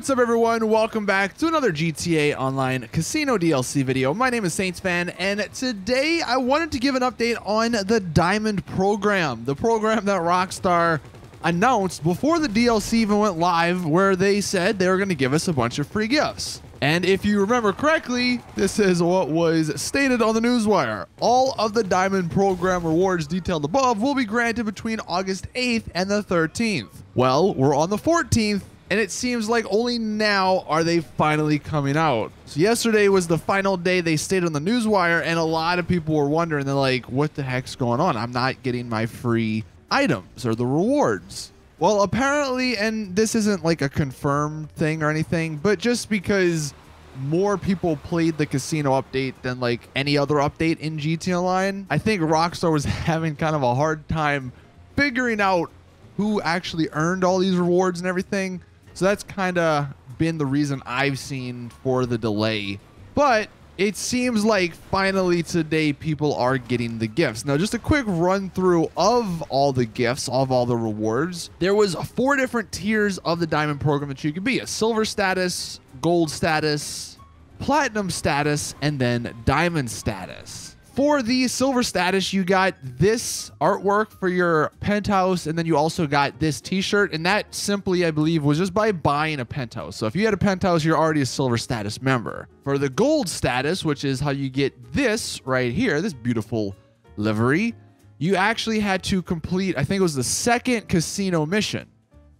What's up, everyone? Welcome back to another GTA Online Casino DLC video. My name is Saintsfan, and today I wanted to give an update on the Diamond Program, the program that Rockstar announced before the DLC even went live, where they said they were going to give us a bunch of free gifts. And if you remember correctly, this is what was stated on the newswire. All of the Diamond Program rewards detailed above will be granted between August 8th and the 13th. Well, we're on the 14th. And it seems like only now are they finally coming out. So yesterday was the final day they stayed on the newswire, and a lot of people were wondering, they're like, what the heck's going on? I'm not getting my free items or the rewards. Well, apparently, and this isn't like a confirmed thing or anything, but just because more people played the casino update than like any other update in GTA Online, I think Rockstar was having kind of a hard time figuring out who actually earned all these rewards and everything. So that's kind of been the reason I've seen for the delay. But it seems like finally today people are getting the gifts. Now, just a quick run through of all the gifts, of all the rewards. There was 4 different tiers of the Diamond Program that you could be. A silver status, gold status, platinum status, and then diamond status. For the silver status, you got this artwork for your penthouse, and then you also got this t-shirt, and that simply, I believe, was just by buying a penthouse. So if you had a penthouse, you're already a silver status member. For the gold status, which is how you get this right here, this beautiful livery, you actually had to complete, I think it was the 2nd casino mission.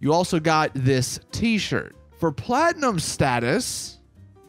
You also got this t-shirt. For platinum status,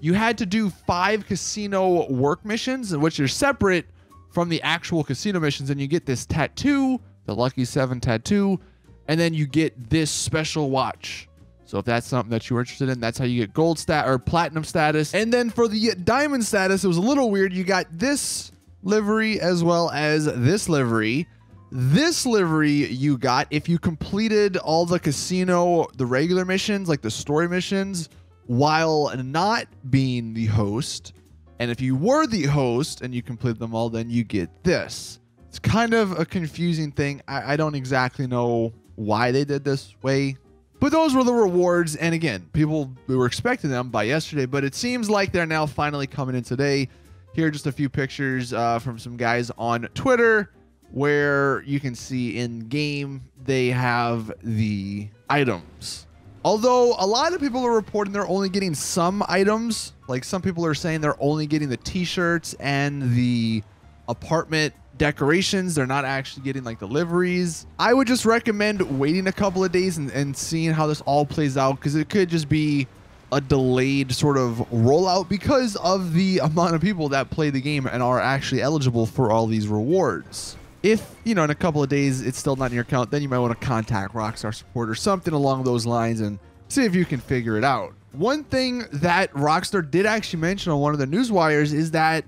you had to do 5 casino work missions, in which are separate from the actual casino missions, and you get this tattoo, the Lucky 7 tattoo, and then you get this special watch. So if that's something that you were interested in, that's how you get gold stat or platinum status. And then for the diamond status, it was a little weird. You got this livery as well as this livery. This livery you got if you completed all the casino, the regular missions, like the story missions, while not being the host. And if you were the host and you complete them all, then you get this. It's kind of a confusing thing. I don't exactly know why they did this way, but those were the rewards. And again, we were expecting them by yesterday, but it seems like they're now finally coming in today. Here are just a few pictures from some guys on Twitter where you can see in game, they have the items. Although a lot of people are reporting they're only getting some items. Like some people are saying they're only getting the t-shirts and the apartment decorations. They're not actually getting like the liveries. I would just recommend waiting a couple of days and seeing how this all plays out, because it could just be a delayed sort of rollout because of the amount of people that play the game and are actually eligible for all these rewards. If, you know, in a couple of days it's still not in your account, then you might want to contact Rockstar support or something along those lines and see if you can figure it out. One thing that Rockstar did actually mention on one of the newswires is that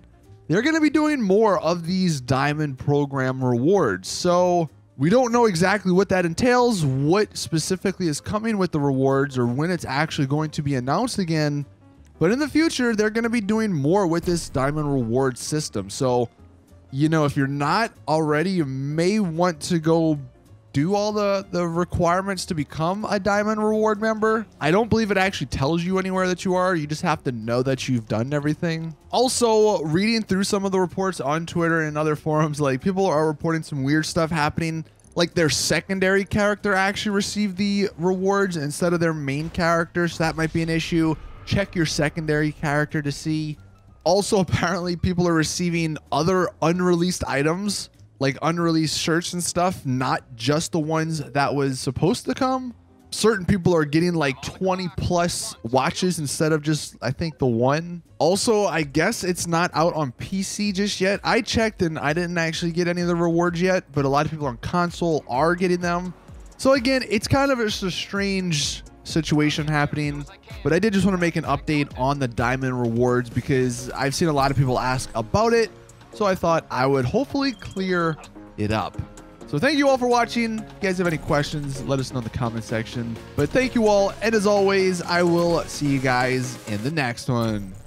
they're going to be doing more of these Diamond Program rewards. So we don't know exactly what that entails, what specifically is coming with the rewards, or when it's actually going to be announced again. But in the future, they're going to be doing more with this Diamond Reward system. So, you know, if you're not already, you may want to go do all the requirements to become a Diamond Reward member. I don't believe it actually tells you anywhere that you are. You just have to know that you've done everything. Also, reading through some of the reports on Twitter and other forums, like people are reporting some weird stuff happening. Like their secondary character actually received the rewards instead of their main character. So that might be an issue. Check your secondary character to see. Also, apparently people are receiving other unreleased items, like unreleased shirts and stuff, not just the ones that was supposed to come. Certain people are getting like 20+ watches instead of just, I think, the one. Also, I guess it's not out on PC just yet. I checked and I didn't actually get any of the rewards yet, but a lot of people on console are getting them. So again, it's kind of just a strange situation happening, but I did just want to make an update on the Diamond Rewards because I've seen a lot of people ask about it, so I thought I would hopefully clear it up. So thank you all for watching. If you guys have any questions, let us know in the comment section. But thank you all, and as always, I will see you guys in the next one.